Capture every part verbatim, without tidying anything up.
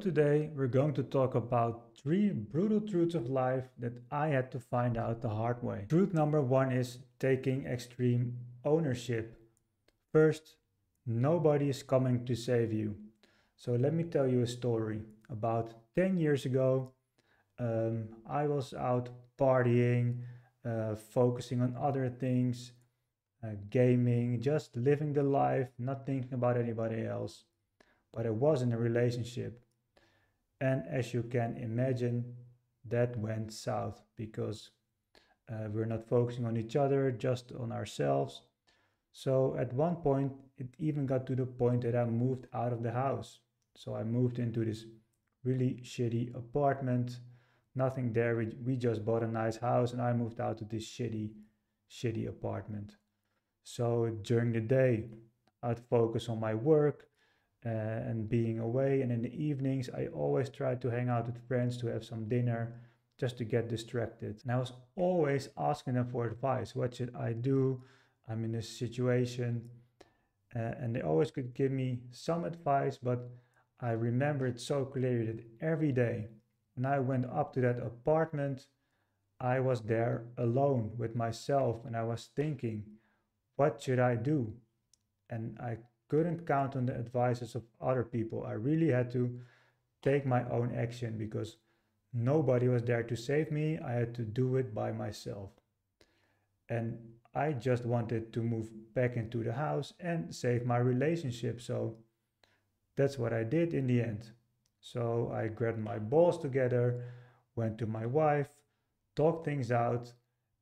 Today we're going to talk about three brutal truths of life that I had to find out the hard way. Truth number one is taking extreme ownership. First, nobody is coming to save you. So let me tell you a story. About ten years ago, um, I was out partying, uh, focusing on other things, uh, gaming, just living the life, not thinking about anybody else. But I was in a relationship. And as you can imagine, that went south because uh, we're not focusing on each other, just on ourselves. So at one point, it even got to the point that I moved out of the house. So I moved into this really shitty apartment, nothing there. We, we just bought a nice house and I moved out to this shitty, shitty apartment. So during the day, I'd focus on my work and being away, and in the evenings I always tried to hang out with friends to have some dinner just to get distracted. And I was always asking them for advice. What should I do? I'm in this situation, uh, and they always could give me some advice, but I remember it so clearly that every day when I went up to that apartment, I was there alone with myself and I was thinking, what should I do? And I couldn't count on the advices of other people. I really had to take my own action because nobody was there to save me. I had to do it by myself. And I just wanted to move back into the house and save my relationship. So that's what I did in the end. So I grabbed my balls together, went to my wife, talked things out.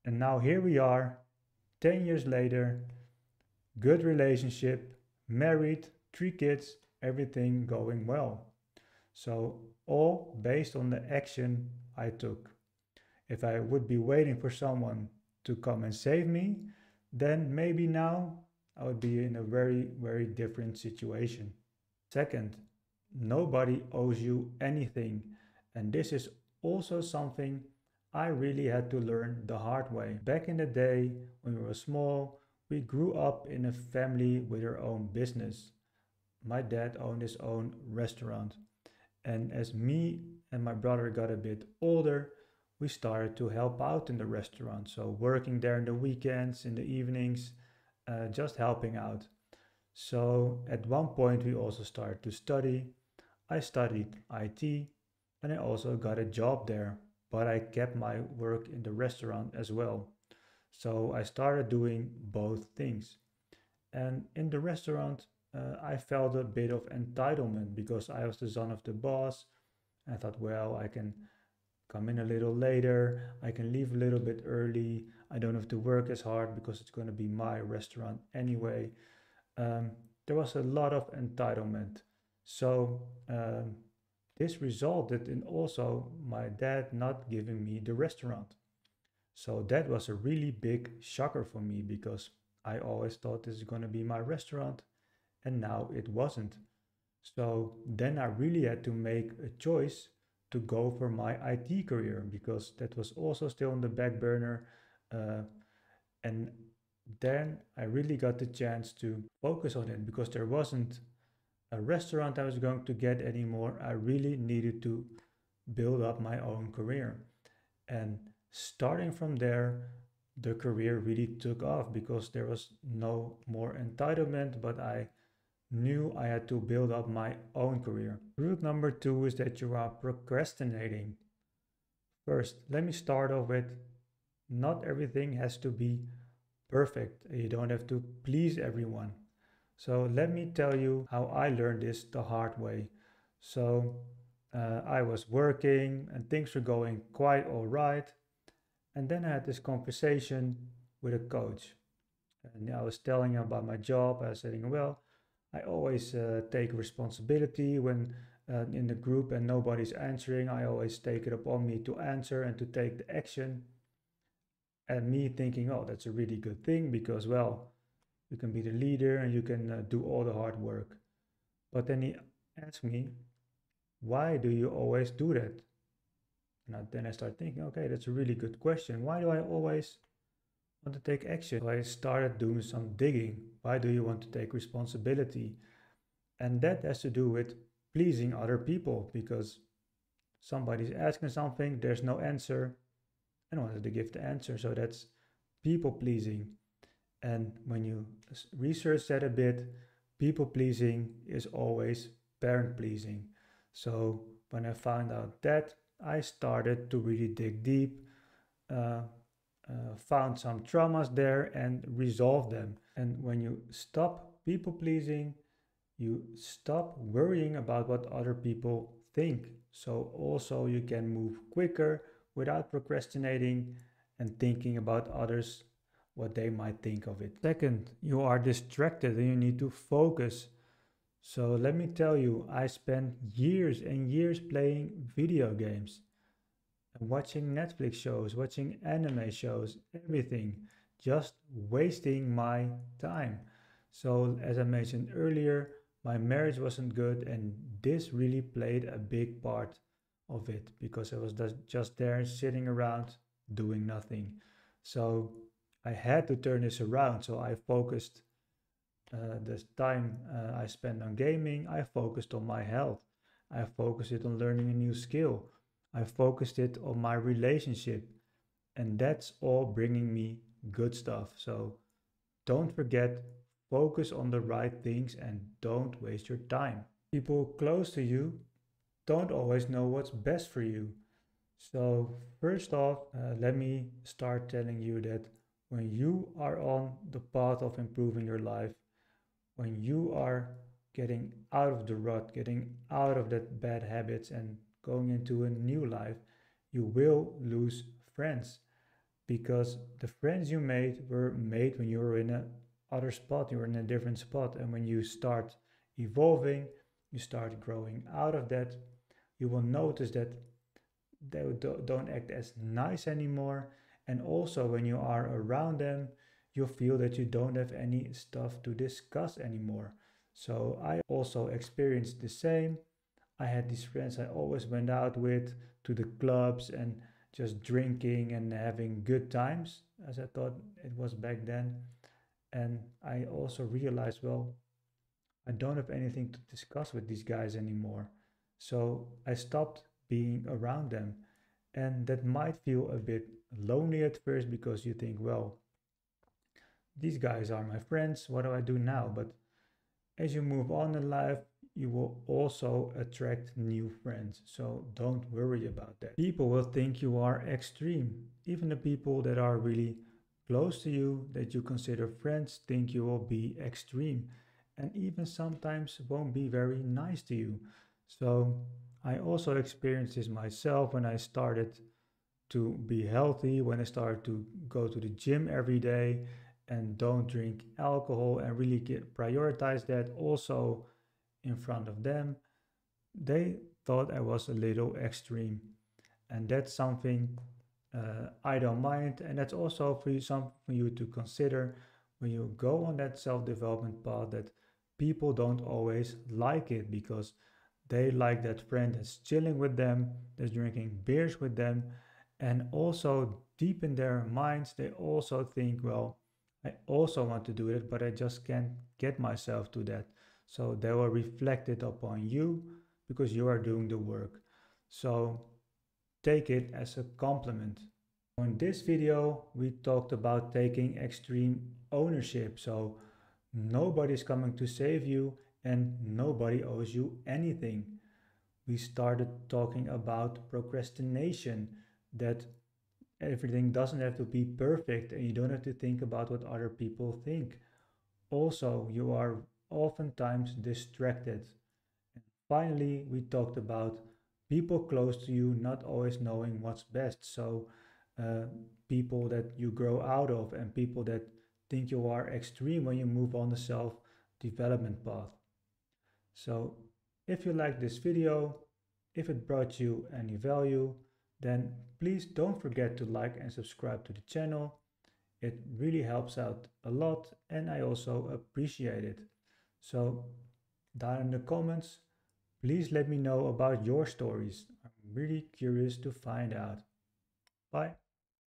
And now here we are, ten years later, good relationship, married, three kids, everything going well. So all based on the action I took. If I would be waiting for someone to come and save me, then maybe now I would be in a very, very different situation. Second, nobody owes you anything. And this is also something I really had to learn the hard way. Back in the day when we were small, we grew up in a family with our own business. My dad owned his own restaurant. And as me and my brother got a bit older, we started to help out in the restaurant. So working there in the weekends, in the evenings, uh, just helping out. So at one point we also started to study. I studied I T and I also got a job there, but I kept my work in the restaurant as well. So I started doing both things. And in the restaurant, uh, I felt a bit of entitlement because I was the son of the boss. I thought, well, I can come in a little later. I can leave a little bit early. I don't have to work as hard because it's going to be my restaurant anyway. Um, there was a lot of entitlement. So um, this resulted in also my dad not giving me the restaurant. So that was a really big shocker for me because I always thought this is going to be my restaurant and now it wasn't. So then I really had to make a choice to go for my I T career because that was also still on the back burner. Uh, and then I really got the chance to focus on it because there wasn't a restaurant I was going to get anymore. I really needed to build up my own career. And starting from there, the career really took off because there was no more entitlement, but I knew I had to build up my own career. Truth number two is that you are procrastinating. First, let me start off with not everything has to be perfect. You don't have to please everyone. So let me tell you how I learned this the hard way. So uh, I was working and things were going quite all right. And then I had this conversation with a coach and I was telling him about my job. I was saying, well, I always uh, take responsibility when uh, in the group and nobody's answering. I always take it upon me to answer and to take the action. And me thinking, oh, that's a really good thing because, well, you can be the leader and you can uh, do all the hard work. But then he asked me, why do you always do that? And then I started thinking, okay, that's a really good question. Why do I always want to take action? So I started doing some digging. Why do you want to take responsibility? And that has to do with pleasing other people, because somebody's asking something, there's no answer, and wanted to give the answer. So that's people pleasing. And when you research that a bit, people pleasing is always parent pleasing. So when I found out that, I started to really dig deep, uh, uh, found some traumas there and resolved them. And when you stop people pleasing, you stop worrying about what other people think. So also you can move quicker without procrastinating and thinking about others, what they might think of it. Second, you are distracted and you need to focus. So let me tell you, I spent years and years playing video games, and watching Netflix shows, watching anime shows, everything, just wasting my time. So as I mentioned earlier, my marriage wasn't good, and this really played a big part of it, because I was just there sitting around doing nothing. So I had to turn this around. So I focused uh, the time uh, I spent on gaming. I focused on my health. I focused it on learning a new skill. I focused it on my relationship, and that's all bringing me good stuff. So don't forget, focus on the right things and don't waste your time. People close to you don't always know what's best for you. So first off, uh, let me start telling you that when you are on the path of improving your life, when you are getting out of the rut, getting out of that bad habits and going into a new life, you will lose friends, because the friends you made were made when you were in a other spot, you were in a different spot. And when you start evolving, you start growing out of that, you will notice that they don't act as nice anymore. And also when you are around them, you'll feel that you don't have any stuff to discuss anymore. So I also experienced the same. I had these friends I always went out with to the clubs and just drinking and having good times, as I thought it was back then. And I also realized, well, I don't have anything to discuss with these guys anymore. So I stopped being around them. And that might feel a bit lonely at first, because you think, well, these guys are my friends, what do I do now? But as you move on in life, you will also attract new friends. So don't worry about that. People will think you are extreme. Even the people that are really close to you, that you consider friends, think you will be extreme, and even sometimes won't be very nice to you. So I also experienced this myself when I started to be healthy, when I started to go to the gym every day and don't drink alcohol and really get, prioritize that also in front of them. They thought I was a little extreme, and that's something uh, I don't mind. And that's also for you, something for you to consider when you go on that self-development path, that people don't always like it, because they like that friend that's chilling with them, that's drinking beers with them. And also deep in their minds, they also think, well, I also want to do it, but I just can't get myself to that. So they will reflect it upon you, because you are doing the work. So take it as a compliment. In this video, we talked about taking extreme ownership. So nobody's coming to save you, and nobody owes you anything. We started talking about procrastination, that everything doesn't have to be perfect and you don't have to think about what other people think. Also, you are oftentimes distracted. And finally, we talked about people close to you not always knowing what's best. So uh, people that you grow out of, and people that think you are extreme when you move on the self-development path. So if you liked this video, if it brought you any value, then please don't forget to like and subscribe to the channel. It really helps out a lot, and I also appreciate it. So down in the comments, please let me know about your stories. I'm really curious to find out. Bye.